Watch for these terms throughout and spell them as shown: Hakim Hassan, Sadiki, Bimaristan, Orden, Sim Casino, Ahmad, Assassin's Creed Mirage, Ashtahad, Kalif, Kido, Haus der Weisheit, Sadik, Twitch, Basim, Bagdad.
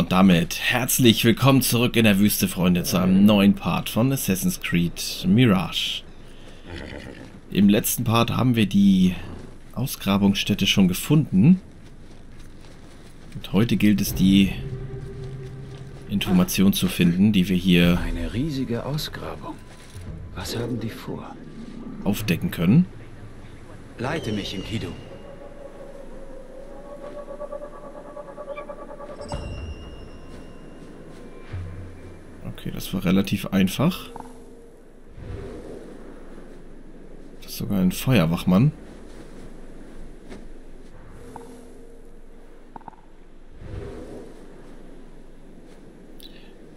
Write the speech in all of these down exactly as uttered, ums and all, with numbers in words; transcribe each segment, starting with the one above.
und damit herzlich willkommen zurück in der Wüste, Freunde, zu einem neuen Part von Assassin's Creed Mirage. Im letzten Part haben wir die Ausgrabungsstätte schon gefunden. Und heute gilt es, die Information zu finden, die wir hier eine riesige Ausgrabung. Was haben die vor? Aufdecken können. Leite mich in Kido. Okay, das war relativ einfach. Das ist sogar ein Feuerwachmann.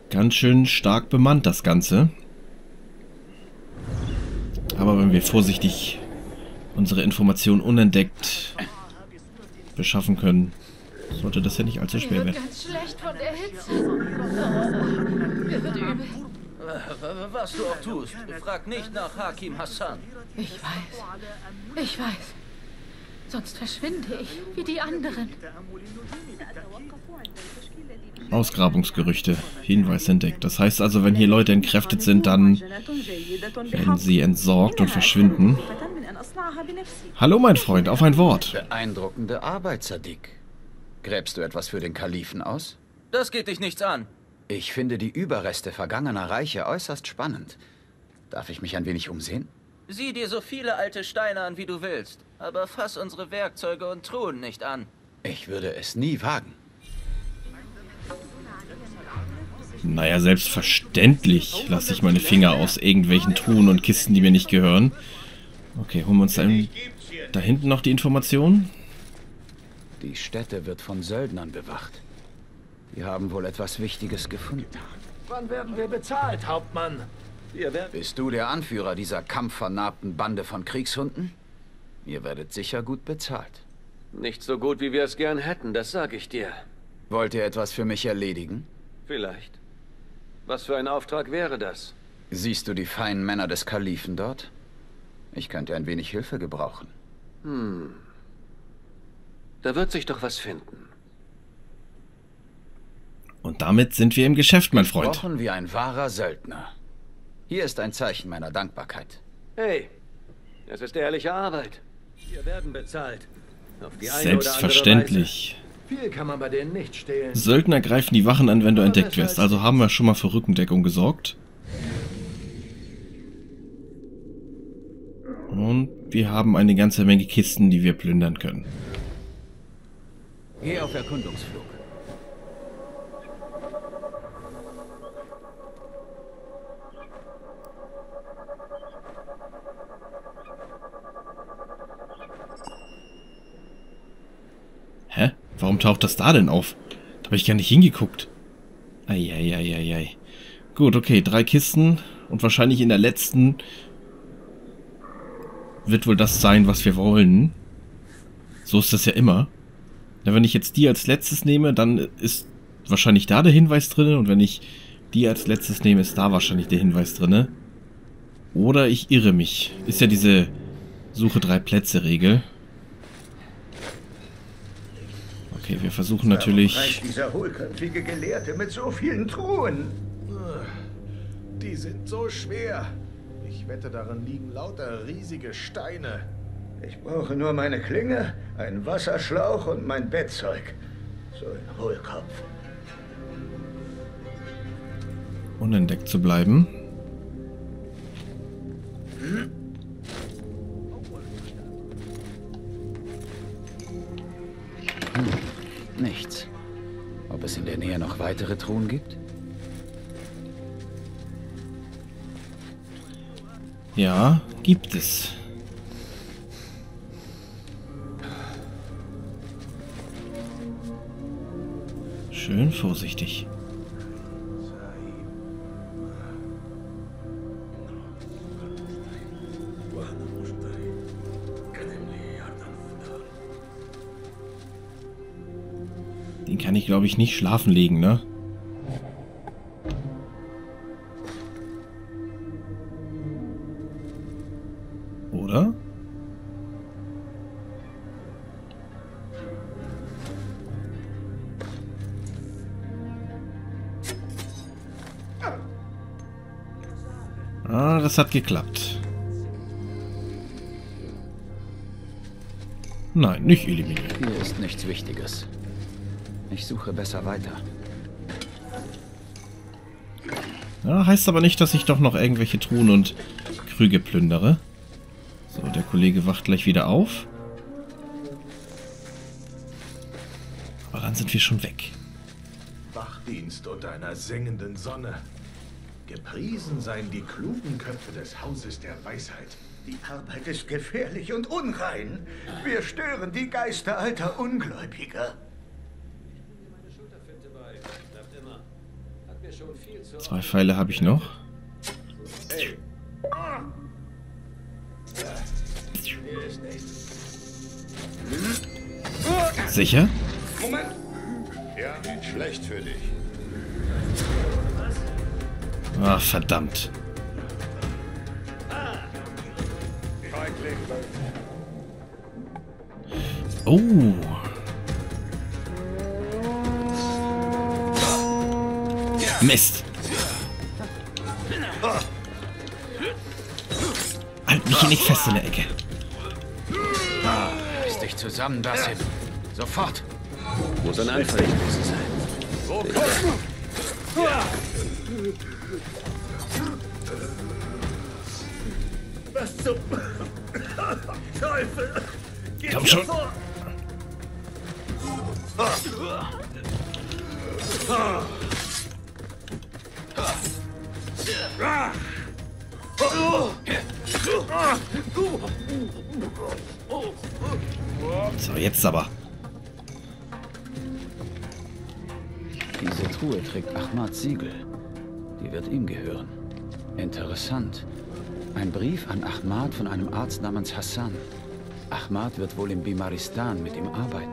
Ganz schön stark bemannt das Ganze. Aber wenn wir vorsichtig unsere Informationen unentdeckt beschaffen können, sollte das ja nicht allzu schwer werden. Was du auch tust, frag nicht nach Hakim Hassan. Ich weiß, ich weiß. Sonst verschwinde ich wie die anderen. Ausgrabungsgerüchte. Hinweis entdeckt. Das heißt also, wenn hier Leute entkräftet sind, dann werden sie entsorgt und verschwinden. Hallo, mein Freund, auf ein Wort. Beeindruckende Arbeit, Sadik. Gräbst du etwas für den Kalifen aus? Das geht dich nichts an. Ich finde die Überreste vergangener Reiche äußerst spannend. Darf ich mich ein wenig umsehen? Sieh dir so viele alte Steine an, wie du willst, aber fass unsere Werkzeuge und Truhen nicht an. Ich würde es nie wagen. Naja, selbstverständlich lasse ich meine Finger aus irgendwelchen Truhen und Kisten, die mir nicht gehören. Okay, holen wir uns dann da hinten noch die Informationen. Die Stätte wird von Söldnern bewacht. Die haben wohl etwas Wichtiges gefunden. Wann werden wir bezahlt, Hauptmann? Wir werden... Bist du der Anführer dieser kampfvernarbten Bande von Kriegshunden? Ihr werdet sicher gut bezahlt. Nicht so gut, wie wir es gern hätten, das sage ich dir. Wollt ihr etwas für mich erledigen? Vielleicht. Was für ein Auftrag wäre das? Siehst du die feinen Männer des Kalifen dort? Ich könnte ein wenig Hilfe gebrauchen. Hm. Da wird sich doch was finden. Und damit sind wir im Geschäft, mein Freund. Gesprochen wie ein wahrer Söldner. Hier ist ein Zeichen meiner Dankbarkeit. Hey, das ist ehrliche Arbeit. Wir werden bezahlt. Auf die eine Selbstverständlich. Oder andere Weise. Viel kann man bei denen nicht stehlen. Söldner greifen die Wachen an, wenn du entdeckt wirst. Also haben wir schon mal für Rückendeckung gesorgt. Und wir haben eine ganze Menge Kisten, die wir plündern können. Geh auf Erkundungsflug. Hä? Warum taucht das da denn auf? Da habe ich gar nicht hingeguckt. Eieieiei. Ei, ei, ei. Gut, okay, drei Kisten und wahrscheinlich in der letzten wird wohl das sein, was wir wollen. So ist das ja immer. Ja, wenn ich jetzt die als letztes nehme, dann ist wahrscheinlich da der Hinweis drin. Und wenn ich die als letztes nehme, ist da wahrscheinlich der Hinweis drin. Oder ich irre mich. Ist ja diese Suche drei Plätze Regel. Okay, wir versuchen natürlich... Warum reicht dieser hohlköpfige Gelehrte mit so vielen Truhen? Die sind so schwer. Ich wette, darin liegen lauter riesige Steine. Ich brauche nur meine Klinge, einen Wasserschlauch und mein Bettzeug. So ein Hohlkopf. Unentdeckt zu bleiben. Hm? Hm. Nichts. Ob es in der Nähe noch weitere Truhen gibt? Ja, gibt es. Schön vorsichtig. Den kann ich, glaube ich, nicht schlafen legen, ne? Oder? Ah, das hat geklappt. Nein, nicht eliminieren. Hier ist nichts Wichtiges. Ich suche besser weiter. Ja, heißt aber nicht, dass ich doch noch irgendwelche Truhen und Krüge plündere. So, der Kollege wacht gleich wieder auf. Aber dann sind wir schon weg. Wachdienst unter einer sengenden Sonne. Gepriesen seien die klugen Köpfe des Hauses der Weisheit. Die Arbeit ist gefährlich und unrein. Wir stören die Geister alter Ungläubiger. Zwei Pfeile habe ich noch. Sicher? Moment. Ja, nicht schlecht für dich. Ach, verdammt. Oh. Mist. Halt mich hier nicht fest in der Ecke. Reiß dich zusammen, Basim. Sofort. Muss ein Anfall gewesen sein. Was zum Teufel? Komm schon. So, jetzt aber. Diese Truhe trägt Ahmads Siegel. Die wird ihm gehören. Interessant. Ein Brief an Ahmad von einem Arzt namens Hassan. Ahmad wird wohl im Bimaristan mit ihm arbeiten.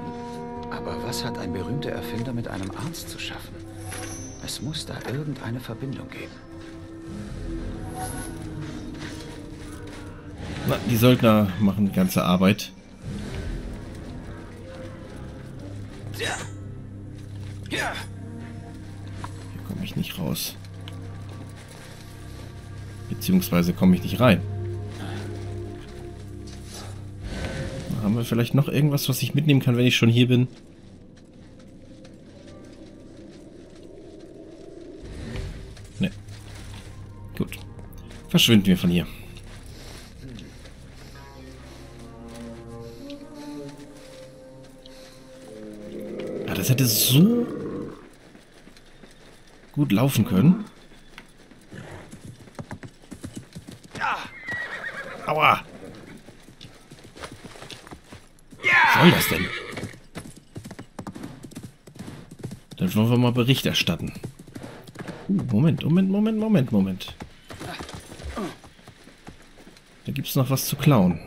Aber was hat ein berühmter Erfinder mit einem Arzt zu schaffen? Es muss da irgendeine Verbindung geben. Na, die Söldner machen die ganze Arbeit. Hier komme ich nicht raus. Beziehungsweise komme ich nicht rein. Haben wir vielleicht noch irgendwas, was ich mitnehmen kann, wenn ich schon hier bin? Ne. Gut. Verschwinden wir von hier. Ah, das hätte so gut laufen können. Aua! Was soll das denn? Dann wollen wir mal Bericht erstatten. Uh, Moment, Moment, Moment, Moment, Moment. Da gibt's noch was zu klauen.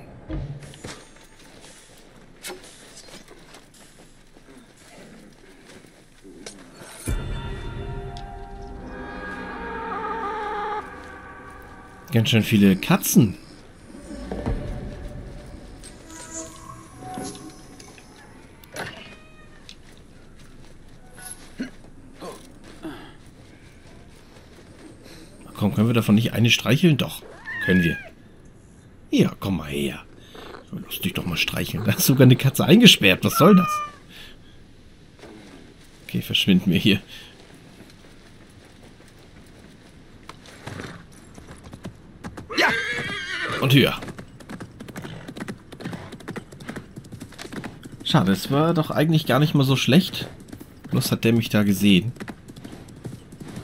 Ganz schön viele Katzen. Komm, können wir davon nicht eine streicheln? Doch, können wir. Ja, komm mal her. Lass dich doch mal streicheln. Da ist sogar eine Katze eingesperrt. Was soll das? Okay, verschwinden wir hier. Ja! Und höher. Schade, es war doch eigentlich gar nicht mal so schlecht. Bloß hat der mich da gesehen.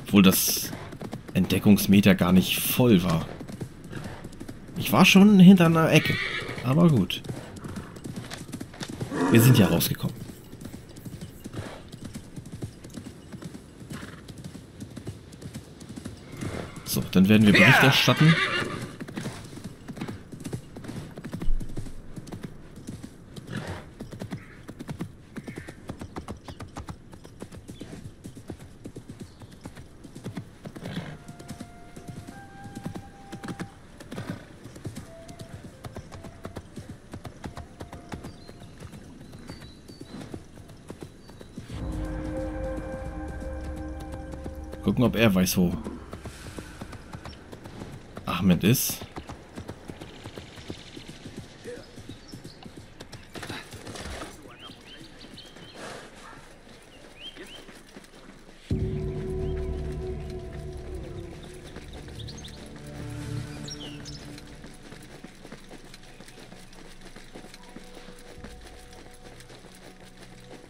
Obwohl das Entdeckungsmeter gar nicht voll war. Ich war schon hinter einer Ecke. Aber gut. Wir sind ja rausgekommen. So, dann werden wir Bericht erstatten. Gucken, ob er weiß, wo. Ach Apartment ist.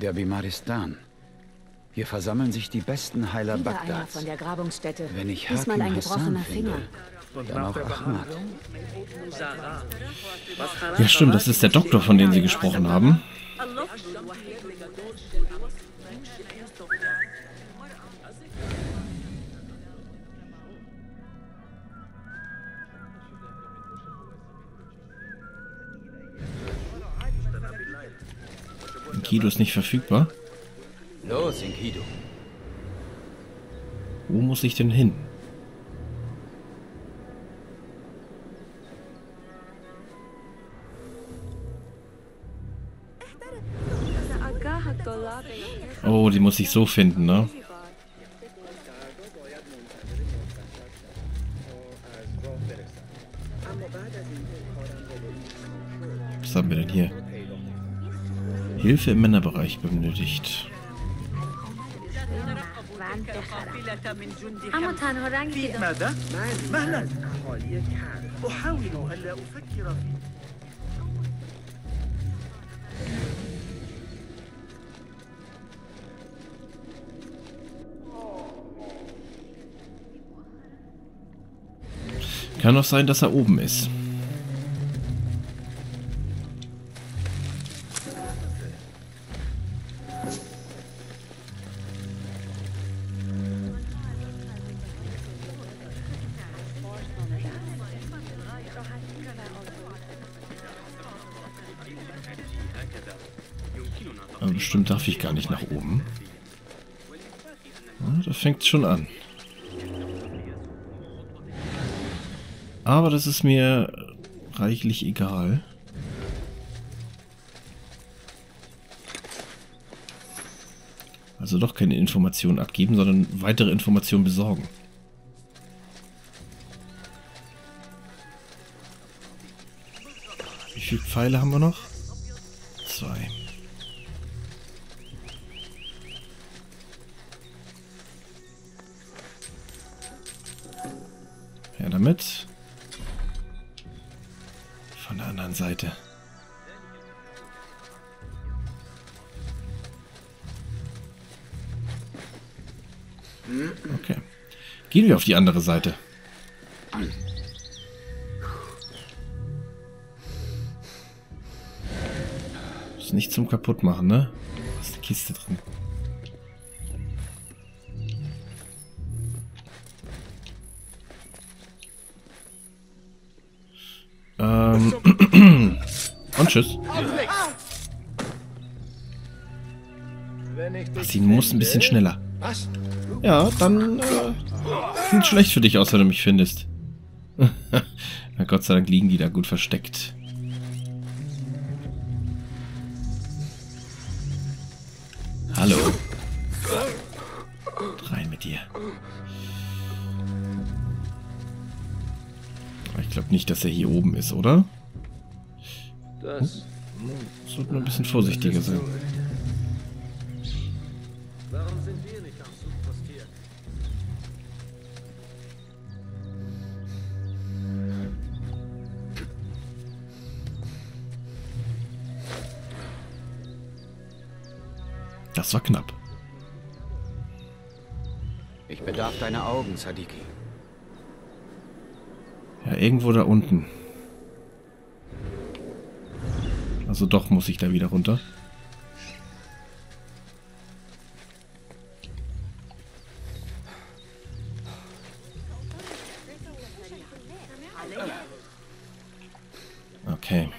Der Bimaristan. Hier versammeln sich die besten Heiler Wieder Bagdads. Von der Grabungsstätte. Wenn ich Hakim Hassan finde, dann auch Ahmad. Ja stimmt, das ist der Doktor, von dem Sie gesprochen haben. Kido ist nicht verfügbar. Los in Kido. Wo muss ich denn hin? Oh, die muss ich so finden, ne? Was haben wir denn hier? Hilfe im Männerbereich benötigt. Kann auch sein, dass er oben ist. Aber bestimmt darf ich gar nicht nach oben. Ja, da fängt es schon an. Aber das ist mir reichlich egal. Also doch keine Informationen abgeben, sondern weitere Informationen besorgen. Wie viele Pfeile haben wir noch? Zwei. Damit. Von der anderen Seite. Okay. Gehen wir auf die andere Seite. Ist nicht zum Kaputtmachen, ne? Da ist die Kiste drin. Und tschüss. Basim muss ein bisschen schneller. Ja, dann äh, sieht schlecht für dich aus, wenn du mich findest. Na Gott sei Dank liegen die da gut versteckt. Hallo. Rein mit dir. Ich glaube nicht, dass er hier oben ist, oder? Das sollte nur ein bisschen vorsichtiger sein. Warum sind wir nicht am Zug postiert? Das war knapp. Ich bedarf deiner Augen, Sadiki. Ja, irgendwo da unten. Also doch muss ich da wieder runter. Okay.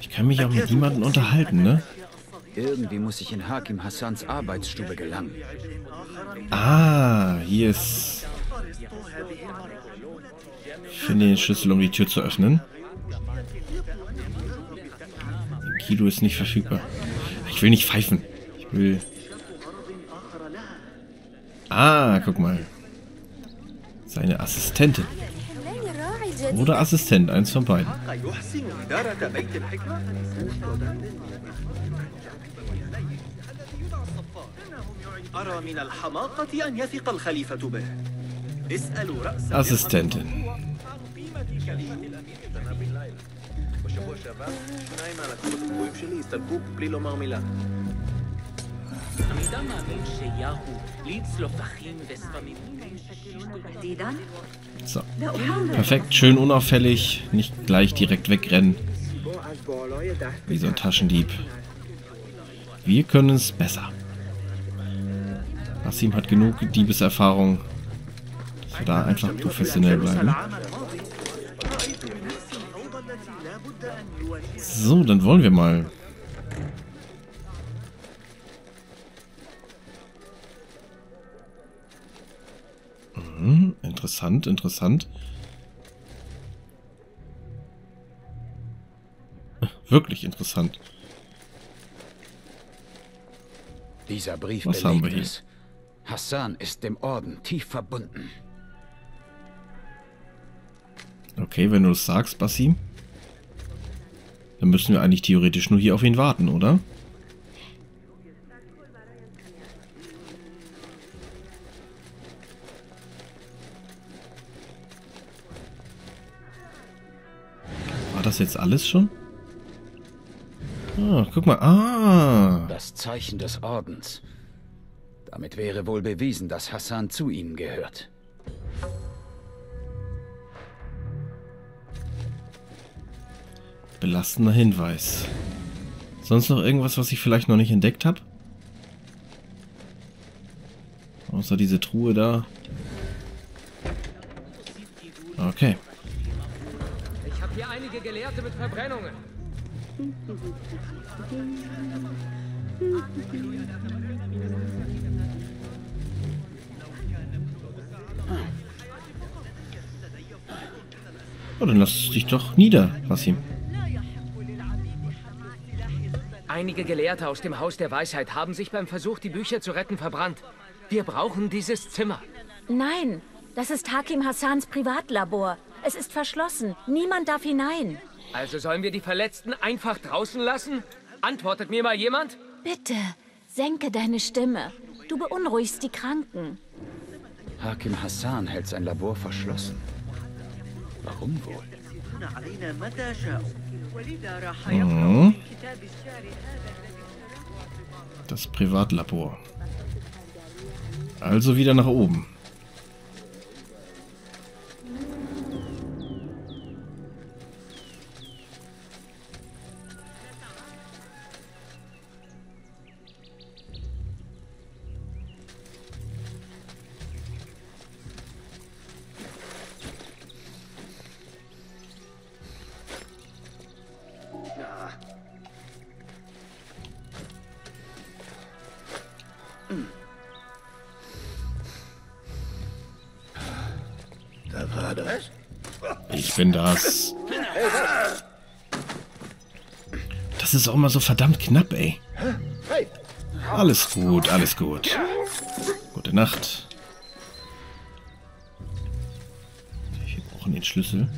Ich kann mich auch mit niemandem unterhalten, ne? Irgendwie muss ich in Hakim Hassans Arbeitsstube gelangen. Ah, hier ist... Ich finde den Schlüssel, um die Tür zu öffnen. Kido ist nicht verfügbar. Ich will nicht pfeifen. Ich will... Ah, guck mal. Seine Assistentin. Oder Assistent, eins von beiden. Assistentin. So. Perfekt, schön unauffällig. Nicht gleich direkt wegrennen. Wie so ein Taschendieb. Wir können es besser. Basim hat genug Diebeserfahrung. Dass wir da einfach professionell bleiben. So, dann wollen wir mal. Hm, interessant, interessant. Wirklich interessant. Dieser Brief belegt es. Was haben wir hier? Hassan ist dem Orden tief verbunden. Okay, wenn du es sagst, Basim. Dann müssen wir eigentlich theoretisch nur hier auf ihn warten, oder? War das jetzt alles schon? Ah, guck mal. Ah! Das Zeichen des Ordens. Damit wäre wohl bewiesen, dass Hassan zu ihnen gehört. Belastender Hinweis. Sonst noch irgendwas, was ich vielleicht noch nicht entdeckt habe? Außer diese Truhe da. Okay. Ich habe hier einige Gelehrte mit Verbrennungen. Oh, dann lass dich doch nieder, Basim. Einige Gelehrte aus dem Haus der Weisheit haben sich beim Versuch, die Bücher zu retten, verbrannt. Wir brauchen dieses Zimmer. Nein, das ist Hakim Hassans Privatlabor. Es ist verschlossen. Niemand darf hinein. Also sollen wir die Verletzten einfach draußen lassen? Antwortet mir mal jemand? Bitte, senke deine Stimme. Du beunruhigst die Kranken. Hakim Hassan hält sein Labor verschlossen. Warum wohl? Mhm. Das Privatlabor. Also wieder nach oben. Ich bin das. Das ist auch immer so verdammt knapp, ey. Alles gut, alles gut. Gute Nacht. Wir brauchen den Schlüssel.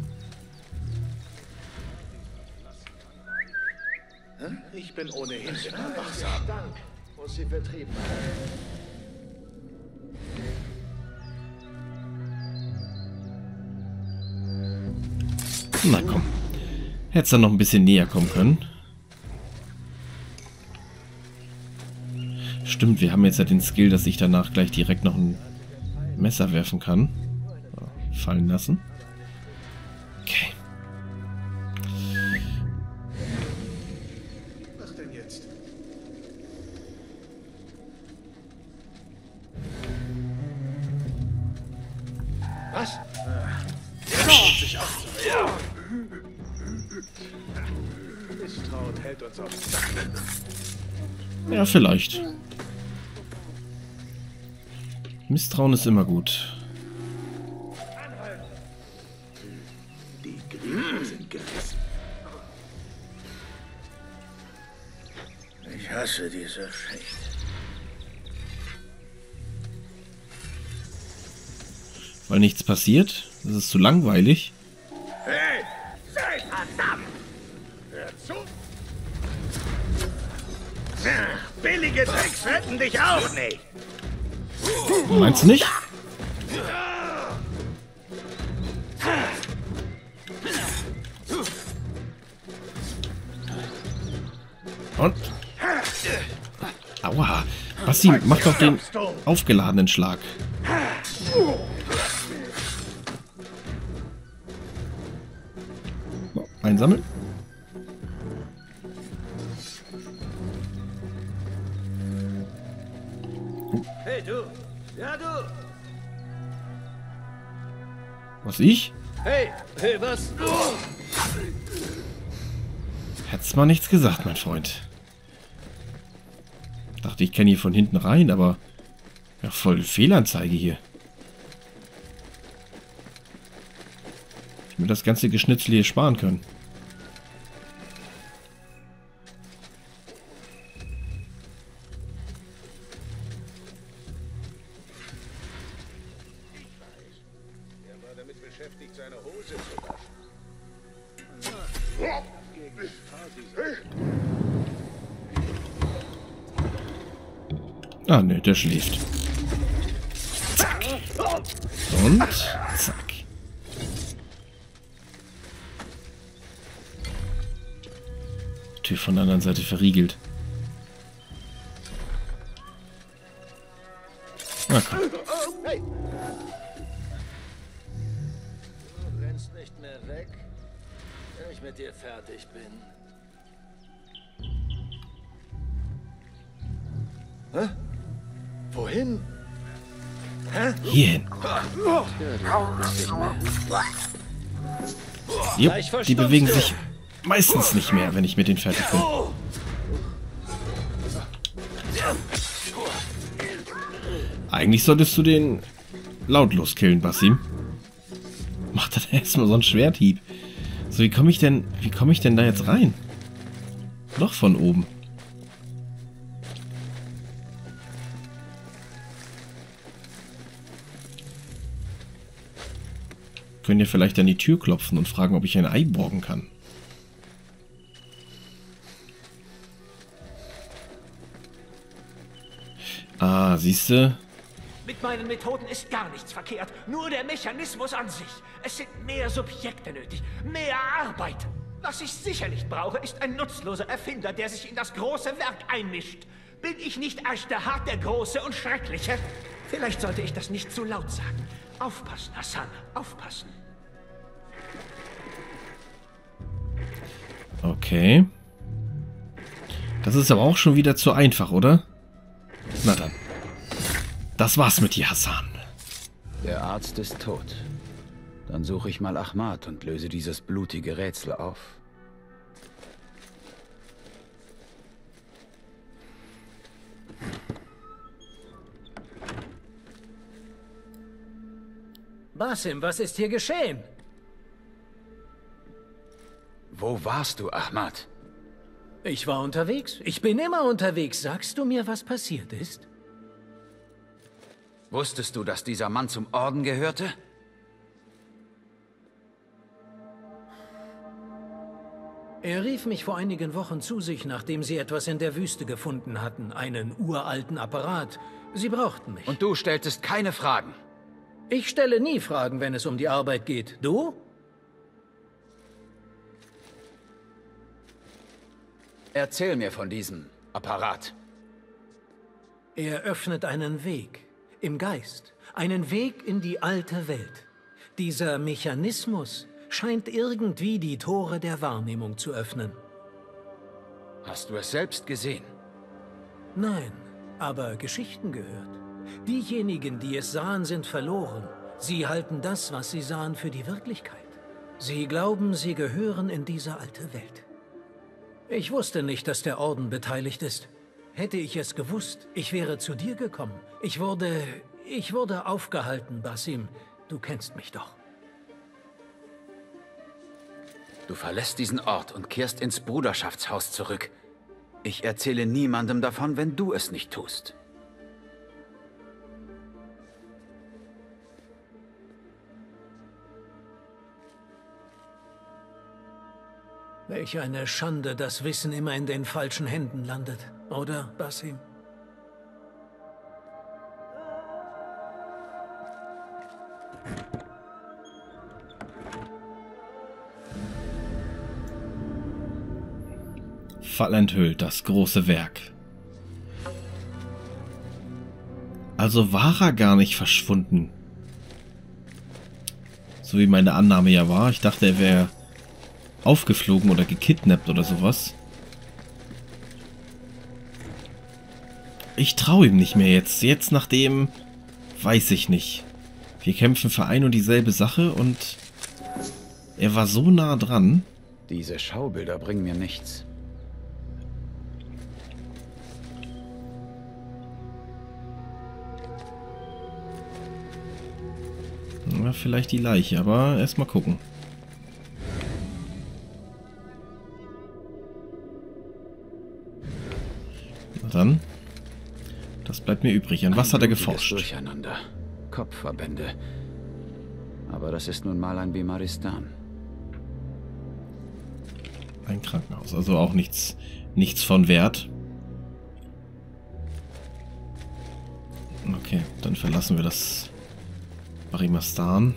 Ich bin ohnehin wachsam. Muss sie vertrieben haben. Na komm. Hätte es dann noch ein bisschen näher kommen können. Stimmt, wir haben jetzt ja den Skill, dass ich danach gleich direkt noch ein Messer werfen kann. Fallen lassen. Okay. Was denn jetzt? Was? Ja, vielleicht. Misstrauen ist immer gut. Die Griechen sind gerissen. hasse diese Schicht. Weil nichts passiert? Das ist zu langweilig. Hey! Sei verdammt! Hör zu! Ach, billige Tricks retten dich auch nicht! Meinst du nicht? Und? Aua! Basim, mach doch den aufgeladenen Schlag. So, einsammeln. Hey du! Ja du! Was ich? Hey! Hey, was? Oh. Hätt's mal nichts gesagt, mein Freund. Dachte, ich kenne hier von hinten rein, aber... Ja, voll Fehlanzeige hier. Ich mir das ganze Geschnitzel hier sparen können. Er war damit beschäftigt, seine Hose zu waschen. Ah, ne, der schläft. Zack. Und zack. Tür von der anderen Seite verriegelt. Na komm. Du rennst nicht mehr weg, wenn ich mit dir fertig bin. Hä? Wohin? Hä? Hierhin. Jupp, die bewegen sich meistens nicht mehr, wenn ich mit denen fertig bin. Eigentlich solltest du den lautlos killen, Basim. Macht dann erstmal so einen Schwerthieb. So, wie komme ich denn, wie komme ich denn da jetzt rein? Noch von oben. Können ja vielleicht an die Tür klopfen und fragen, ob ich ein Ei borgen kann. Ah, siehst du? Mit meinen Methoden ist gar nichts verkehrt, nur der Mechanismus an sich. Es sind mehr Subjekte nötig, mehr Arbeit. Was ich sicher nicht brauche, ist ein nutzloser Erfinder, der sich in das große Werk einmischt. Bin ich nicht Ashtahad der Große und Schreckliche? Vielleicht sollte ich das nicht zu laut sagen. Aufpassen, Hassan, aufpassen. Okay. Das ist aber auch schon wieder zu einfach, oder? Na dann. Das war's mit dir, Hassan. Der Arzt ist tot. Dann suche ich mal Ahmad und löse dieses blutige Rätsel auf. Basim, was ist hier geschehen? Wo warst du, Ahmad? Ich war unterwegs. Ich bin immer unterwegs. Sagst du mir, was passiert ist? Wusstest du, dass dieser Mann zum Orden gehörte? Er rief mich vor einigen Wochen zu sich, nachdem sie etwas in der Wüste gefunden hatten. Einen uralten Apparat. Sie brauchten mich. Und du stelltest keine Fragen? Ich stelle nie Fragen, wenn es um die Arbeit geht. Du? Erzähl mir von diesem Apparat. Er öffnet einen Weg. Im Geist. Einen Weg in die alte Welt. Dieser Mechanismus scheint irgendwie die Tore der Wahrnehmung zu öffnen. Hast du es selbst gesehen? Nein, aber Geschichten gehört. Diejenigen, die es sahen, sind verloren. Sie halten das, was sie sahen, für die Wirklichkeit. Sie glauben, sie gehören in diese alte Welt. Ich wusste nicht, dass der Orden beteiligt ist. Hätte ich es gewusst, ich wäre zu dir gekommen. Ich wurde... ich wurde aufgehalten, Basim. Du kennst mich doch. Du verlässt diesen Ort und kehrst ins Bruderschaftshaus zurück. Ich erzähle niemandem davon, wenn du es nicht tust. Welch eine Schande, dass Wissen immer in den falschen Händen landet, oder, Basim? Fall enthüllt, das große Werk. Also war er gar nicht verschwunden. So wie meine Annahme ja war. Ich dachte, er wäre aufgeflogen oder gekidnappt oder sowas. Ich traue ihm nicht mehr jetzt. Jetzt nachdem, weiß ich nicht. Wir kämpfen für ein und dieselbe Sache und er war so nah dran. Diese Schaubilder bringen mir nichts. Na, vielleicht die Leiche, aber erstmal gucken. Dann. Das bleibt mir übrig. An was hat er geforscht? Durcheinander. Kopfverbände. Aber das ist nun mal ein Bimaristan. Ein Krankenhaus. Also auch nichts, nichts von Wert. Okay, dann verlassen wir das Bimaristan.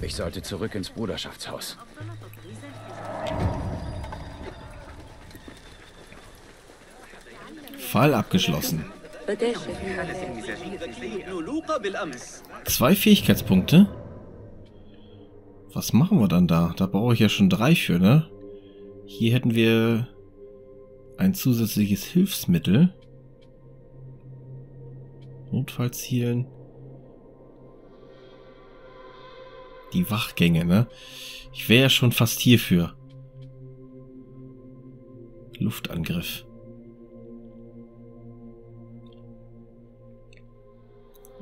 Ich sollte zurück ins Bruderschaftshaus. Fall abgeschlossen. Zwei Fähigkeitspunkte. Was machen wir dann da? Da brauche ich ja schon drei für, ne? Hier hätten wir ein zusätzliches Hilfsmittel. Notfalls healen. Die Wachgänge, ne? Ich wäre ja schon fast hierfür. Luftangriff.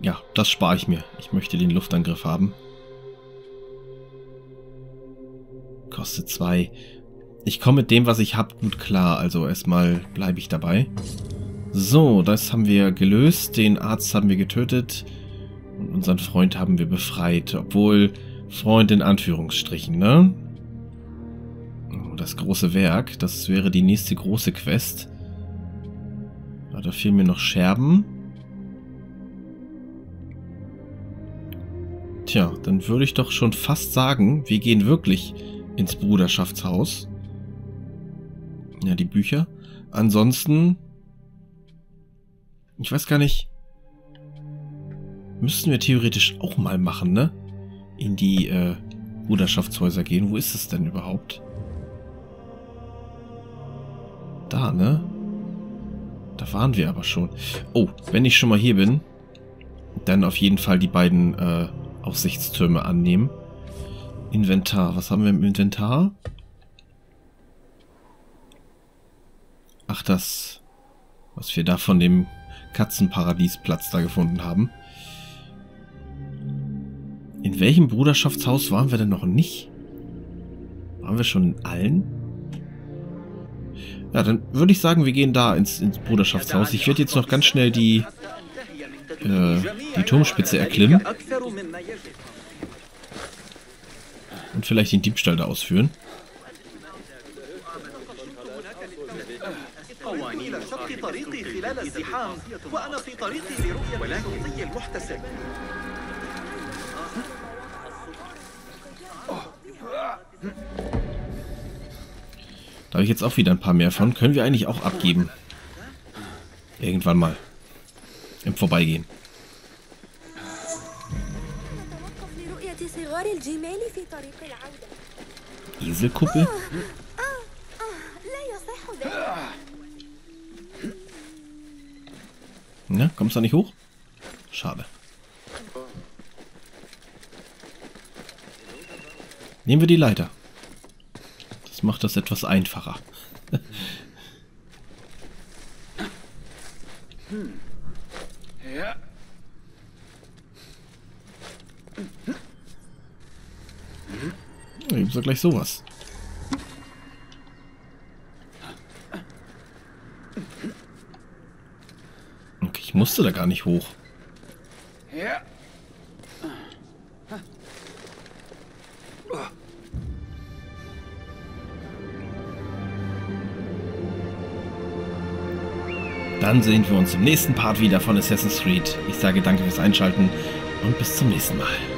Ja, das spare ich mir. Ich möchte den Luftangriff haben. Kostet zwei. Ich komme mit dem, was ich habe, gut klar. Also erstmal bleibe ich dabei. So, das haben wir gelöst. Den Arzt haben wir getötet. Und unseren Freund haben wir befreit. Obwohl, Freund in Anführungsstrichen, ne? Oh, das große Werk. Das wäre die nächste große Quest. Ah, da fehlen mir noch Scherben. Tja, dann würde ich doch schon fast sagen, wir gehen wirklich ins Bruderschaftshaus. Ja, die Bücher. Ansonsten, ich weiß gar nicht, müssten wir theoretisch auch mal machen, ne? In die äh, Bruderschaftshäuser gehen. Wo ist es denn überhaupt? Da, ne? Da waren wir aber schon. Oh, wenn ich schon mal hier bin, dann auf jeden Fall die beiden äh, Aussichtstürme annehmen. Inventar. Was haben wir im Inventar? Ach, das, was wir da von dem Katzenparadiesplatz da gefunden haben. In welchem Bruderschaftshaus waren wir denn noch nicht? Waren wir schon in allen? Ja, dann würde ich sagen, wir gehen da ins, ins Bruderschaftshaus. Ich werde jetzt noch ganz schnell die die Turmspitze erklimmen und vielleicht den Diebstahl da ausführen. Da habe ich jetzt auch wieder ein paar mehr von. Können wir eigentlich auch abgeben? Irgendwann mal. Im Vorbeigehen. Eselkuppel? Na, kommst du da nicht hoch? Schade. Nehmen wir die Leiter. Das macht das etwas einfacher. Hm. Ja. Da gibt's doch gleich sowas. Okay, ich musste da gar nicht hoch. Ja. Dann sehen wir uns im nächsten Part wieder von Assassin's Creed. Ich sage danke fürs Einschalten und bis zum nächsten Mal.